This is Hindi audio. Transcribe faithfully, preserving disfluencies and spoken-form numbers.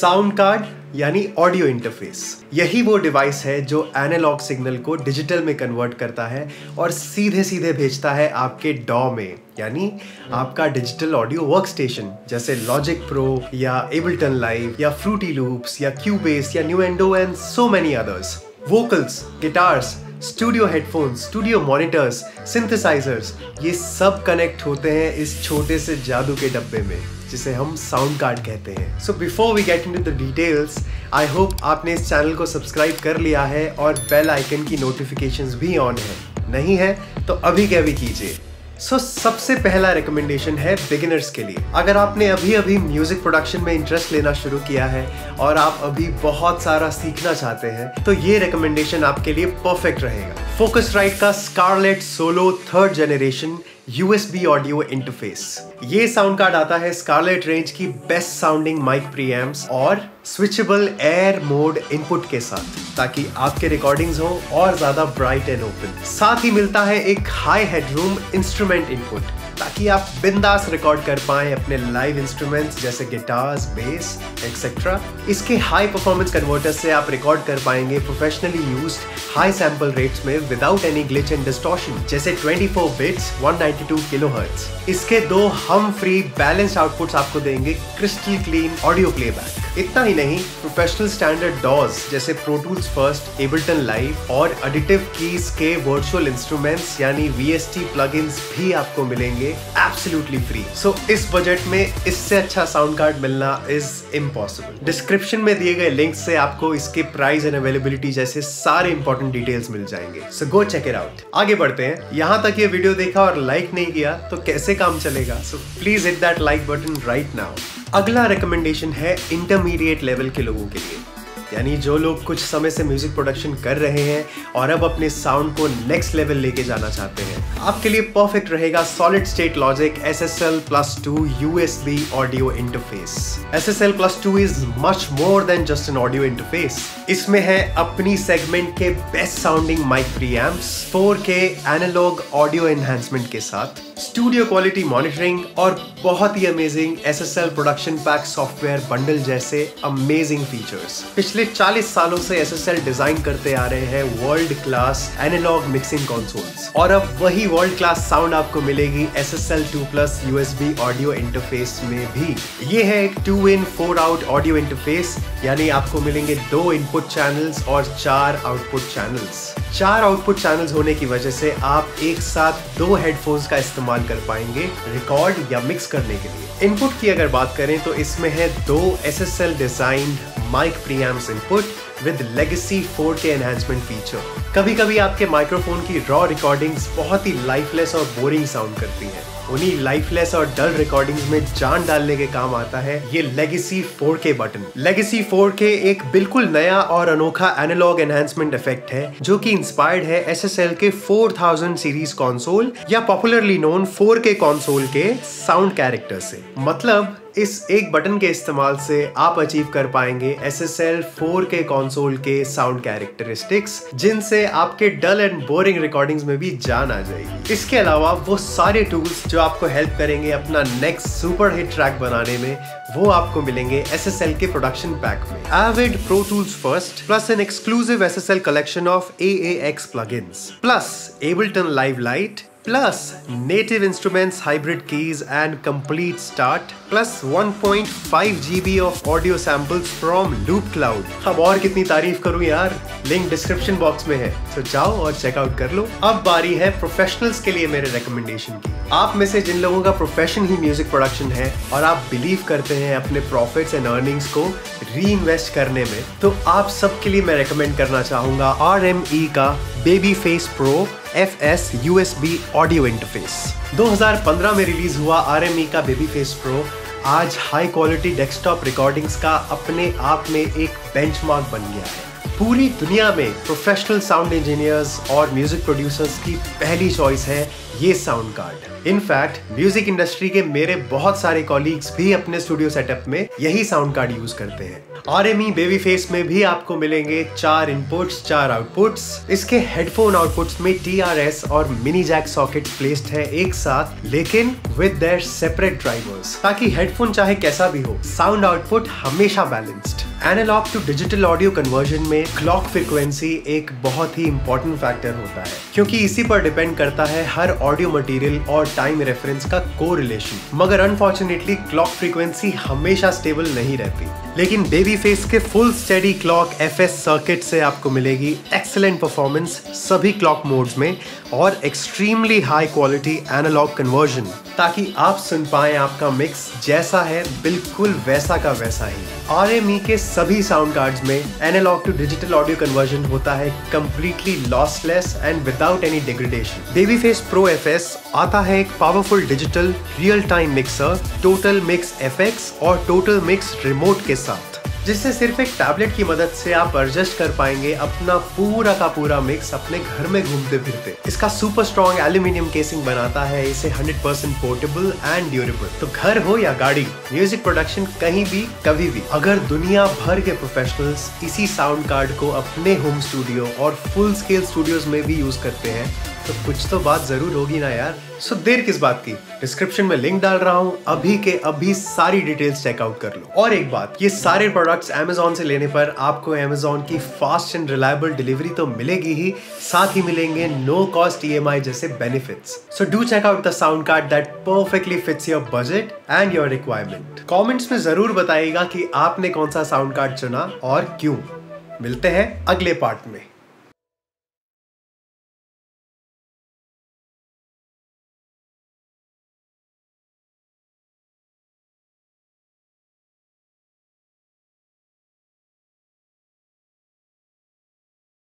साउंड कार्ड यानी ऑडियो इंटरफेस। यही वो डिवाइस है जो एनालॉग सिग्नल को डिजिटल में कन्वर्ट करता है और सीधे सीधे भेजता है आपके डॉ में, यानी आपका डिजिटल ऑडियो वर्कस्टेशन, जैसे लॉजिक प्रो या एबलटन लाइव या फ्रूटी लूप्स या क्यूबेस या Nuendo and so many others. Vocals, guitars, studio headphones, studio monitors, synthesizers, ये सब कनेक्ट होते हैं इस छोटे से जादू के डब्बे में जिसे हम साउंड कार्ड कहते हैं। So before we get into the details, I hope आपने इस चैनल को सब्सक्राइब कर लिया है और बेल आइकन की नोटिफिकेशंस भी ऑन है। नहीं है तो अभी क्या भी कीजिए। सो so, सबसे पहला रिकमेंडेशन है बिगिनर्स के लिए। अगर आपने अभी अभी म्यूजिक प्रोडक्शन में इंटरेस्ट लेना शुरू किया है और आप अभी बहुत सारा सीखना चाहते हैं तो ये रिकमेंडेशन आपके लिए परफेक्ट रहेगा। फोकसराइट का Scarlett Solo third generation USB audio interface. ये साउंड कार्ड आता है स्कारलेट रेंज की बेस्ट साउंडिंग माइक प्रीएम्प्स और स्विचेबल एयर मोड इनपुट के साथ, ताकि आपके रिकॉर्डिंग्स हो और ज्यादा ब्राइट एंड ओपन। साथ ही मिलता है एक हाई हेडरूम इंस्ट्रूमेंट इनपुट, ताकि आप बिंदास रिकॉर्ड कर पाएं अपने लाइव इंस्ट्रूमेंट्स जैसे गिटार्स, बेस एक्सेट्रा। इसके हाई परफॉर्मेंस कन्वर्टर से आप रिकॉर्ड कर पाएंगे professionally used high sample rates में without any glitch and distortion, जैसे चौबीस बिट्स एक सौ बानवे किलोहर्ट्ज़। इसके दो हम फ्री बैलेंस्ड आउटपुट्स आपको देंगे क्रिस्टल क्लीन ऑडियो प्लेबैक। इतना ही नहीं, प्रोफेशनल स्टैंडर्ड डॉज जैसे Pro tools first, Ableton Live और एडिटिव कीज के वर्चुअल इंस्ट्रूमेंट्स यानी वीएसटी प्लगइन्स भी आपको मिलेंगे एब्सोल्युटली फ्री। सो इस बजट में इससे अच्छा साउंड कार्ड मिलना इज इम्पॉसिबल। डिस्क्रिप्शन में दिए गए लिंक से आपको इसके प्राइस एंड अवेलेबिलिटी जैसे सारे इंपॉर्टेंट डिटेल्स मिल जाएंगे। So go check it out. आगे बढ़ते हैं। यहाँ तक ये वीडियो देखा और लाइक नहीं किया तो कैसे काम चलेगा? So please hit that like button right now. अगला रिकमेंडेशन है इंटरमीडिएट लेवल के लोगों के लिए, यानी जो लोग कुछ समय से म्यूजिक प्रोडक्शन कर रहे हैं और अब अपने साउंड को नेक्स्ट लेवल लेके जाना चाहते हैं। आपके लिए परफेक्ट रहेगा solid state Logic S S L plus two USB audio interface. S S L plus two is much more than just an audio interface. इसमें है अपनी सेगमेंट के best sounding mic preamps, four K analog audio enhancement के साथ, स्टूडियो क्वालिटी मॉनिटरिंग और बहुत ही amazing S S L production pack software bundle जैसे अमेजिंग फीचर्स। चालीस सालों से एस एस एल डिजाइन करते आ रहे हैं world class analog mixing consoles, और अब वही वर्ल्ड क्लास साउंड आपको मिलेगी S S L two plus USB audio interface में भी। ये है एक two in four out audio interface, यानी आपको मिलेंगे दो इनपुट चैनल्स और चार आउटपुट चैनल्स। चार आउटपुट चैनल्स होने की वजह से आप एक साथ दो हेडफोन्स का इस्तेमाल कर पाएंगे रिकॉर्ड या मिक्स करने के लिए। इनपुट की अगर बात करें तो इसमें है दो S S L designed mic preamps input with legacy four K enhancement feature. कभी कभी आपके माइक्रोफोन की रॉ रिकॉर्डिंग्स बहुत ही लाइफलेस और बोरिंग साउंड करती हैं। उन्हीं लाइफलेस और डल रिकॉर्डिंग्स में जान डालने के काम आता है ये legacy four K button. Legacy four K एक बिल्कुल नया और अनोखा एनालॉग एनहांसमेंट इफेक्ट है जो कि इंस्पायर्ड है एस एस एल के फोर थाउज़ेंड सीरीज कंसोल या पॉपुलरली नोन फोर के कंसोल के साउंड कैरेक्टर से। मतलब इस एक बटन के इस्तेमाल से आप अचीव कर पाएंगे एस एस एल फोर के कंसोल के साउंड कैरेक्टरिस्टिक्स, जिनसे आपके डल एंड बोरिंग रिकॉर्डिंग्स में भी जान आ जाएगी। इसके अलावा वो सारे टूल्स जो आपको हेल्प करेंगे अपना नेक्स्ट सुपर हिट ट्रैक बनाने में, वो आपको मिलेंगे एस एस एल के प्रोडक्शन पैक में। Avid pro tools first plus an exclusive S S L collection of A A X plugins plus Ableton live light plus native instruments hybrid keys and complete start plus one point five G B of audio samples from loop cloud. अब और कितनी तारीफ करूं यार, लिंक डिस्क्रिप्शन बॉक्स में है, तो जाओ और चेकआउट कर लो। अब बारी है प्रोफेशनल्स के लिए मेरे रिकमेंडेशन की। आप में से जिन लोगों का प्रोफेशन ही म्यूजिक प्रोडक्शन है और आप बिलीव करते हैं अपने प्रॉफिट्स एंड अर्निंग्स को री इन्वेस्ट करने में, तो आप सबके लिए मैं रिकमेंड करना चाहूँगा आर एम ई का Babyface pro F S USB audio interface. दो हज़ार पंद्रह में रिलीज हुआ आर एम ई का बेबीफेस प्रो आज हाई क्वालिटी डेस्कटॉप रिकॉर्डिंग्स का अपने आप में एक बेंचमार्क बन गया है। पूरी दुनिया में प्रोफेशनल साउंड इंजीनियर्स और म्यूजिक प्रोड्यूसर्स की पहली चॉइस है ये sound card. In fact music industry के मेरे बहुत सारे कॉलीग्स भी अपने स्टूडियो सेटअप में यही साउंड कार्ड यूज करते हैं। आर एम ई बेबीफेस में भी आपको मिलेंगे चार इनपुट्स, चार आउटपुट्स। इसके हेडफोन आउटपुट्स में टी आर एस और मिनी जैक सॉकेट प्लेस्ड है एक साथ, लेकिन विद देयर सेपरेट ड्राइवर्स, ताकि हेडफोन चाहे कैसा भी हो, साउंड आउटपुट हमेशा balanced. Analogue to digital audio conversion में क्लॉक फ्रिक्वेंसी एक बहुत ही इंपॉर्टेंट फैक्टर होता है, क्योंकि इसी पर डिपेंड करता है हर ऑडियो मटेरियल और टाइम रेफरेंस का को रिलेशन। मगर अनफॉर्चुनेटली क्लॉक फ्रिक्वेंसी हमेशा स्टेबल नहीं रहती, लेकिन बेबीफेस के full steady clock F S circuit से आपको मिलेगी एक्सेलेंट परफॉर्मेंस सभी क्लॉक मोड्स में और extremely high quality analog conversion, ताकि आप सुन पाएं आपका मिक्स जैसा है बिल्कुल वैसा का वैसा ही। आर एम ई के सभी साउंड कार्ड्स में analogue to digital audio conversion होता है completely lossless and without any degradation. Babyface pro F S आता है एक powerful digital real time mixer total mix F X और टोटल मिक्स रिमोट के साथ, जिससे सिर्फ एक टैबलेट की मदद से आप एडजस्ट कर पाएंगे अपना पूरा का पूरा मिक्स अपने घर में घूमते फिरते। इसका सुपर स्ट्रॉन्ग एल्यूमिनियम केसिंग बनाता है इसे hundred percent portable and durable. तो घर हो या गाड़ी, म्यूजिक प्रोडक्शन कहीं भी कभी भी, अगर दुनिया भर के प्रोफेशनल्स इसी साउंड कार्ड को अपने होम स्टूडियो और फुल स्केल स्टूडियोज में भी यूज करते हैं, तो कुछ तो बात जरूर होगी ना यार। सो देर किस बात की, डिस्क्रिप्शन में लिंक डाल रहा हूँ, अभी के अभी सारी डिटेल्स चेकआउट कर लो। और एक बात, ये सारे प्रोडक्ट्स अमेजोन से लेने पर आपको अमेजोन की फास्ट एंड रिलायबल डिलीवरी तो मिलेगी ही, साथ ही मिलेंगे no cost E M I जैसे benefits. So do check out the sound card that perfectly fits your budget and your requirement. Comments में जरूर बताइएगा कि आपने कौन सा साउंड कार्ड चुना और क्यों। मिलते हैं अगले पार्ट में।